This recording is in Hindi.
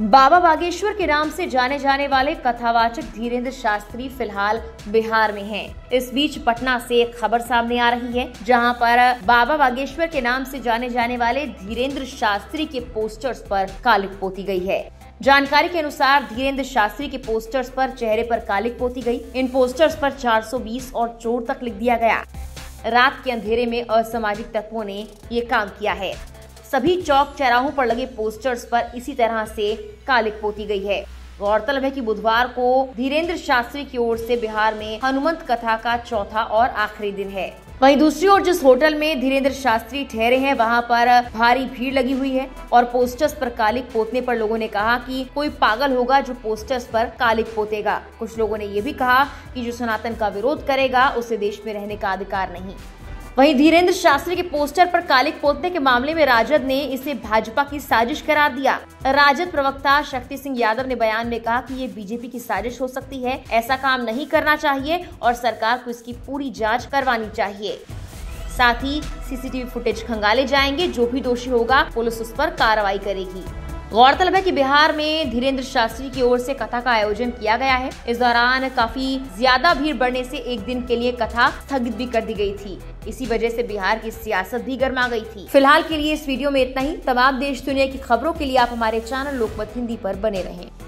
बाबा बागेश्वर के नाम से जाने जाने वाले कथावाचक धीरेंद्र शास्त्री फिलहाल बिहार में हैं। इस बीच पटना से एक खबर सामने आ रही है, जहां पर बाबा बागेश्वर के नाम से जाने जाने वाले धीरेंद्र शास्त्री के पोस्टर्स पर कालिक पोती गई है। जानकारी के अनुसार धीरेंद्र शास्त्री के पोस्टर्स पर चेहरे पर कालिक पोती गई। इन पोस्टर्स पर 420 और चोर तक लिख दिया गया। रात के अंधेरे में असामाजिक तत्वों ने ये काम किया है। सभी चौक चौराहों पर लगे पोस्टर्स पर इसी तरह से कालिक पोती गई है। गौरतलब है कि बुधवार को धीरेंद्र शास्त्री की ओर से बिहार में हनुमंत कथा का चौथा और आखिरी दिन है। वहीं दूसरी ओर जिस होटल में धीरेंद्र शास्त्री ठहरे हैं, वहां पर भारी भीड़ लगी हुई है और पोस्टर्स पर कालिक पोतने पर लोगों ने कहा कि कोई पागल होगा जो पोस्टर्स पर कालिक पोतेगा। कुछ लोगों ने ये भी कहा कि जो सनातन का विरोध करेगा उसे देश में रहने का अधिकार नहीं। वहीं धीरेंद्र शास्त्री के पोस्टर पर कालिक पोतने के मामले में राजद ने इसे भाजपा की साजिश करार दिया। राजद प्रवक्ता शक्ति सिंह यादव ने बयान में कहा कि ये बीजेपी की साजिश हो सकती है, ऐसा काम नहीं करना चाहिए और सरकार को इसकी पूरी जांच करवानी चाहिए। साथ ही सीसीटीवी फुटेज खंगाले जाएंगे, जो भी दोषी होगा पुलिस उस पर कार्रवाई करेगी। गौरतलब है कि बिहार में धीरेंद्र शास्त्री की ओर से कथा का आयोजन किया गया है। इस दौरान काफी ज्यादा भीड़ बढ़ने से एक दिन के लिए कथा स्थगित भी कर दी गई थी। इसी वजह से बिहार की सियासत भी गर्मा गई थी। फिलहाल के लिए इस वीडियो में इतना ही। तमाम देश दुनिया की खबरों के लिए आप हमारे चैनल लोकमत हिंदी पर बने रहें।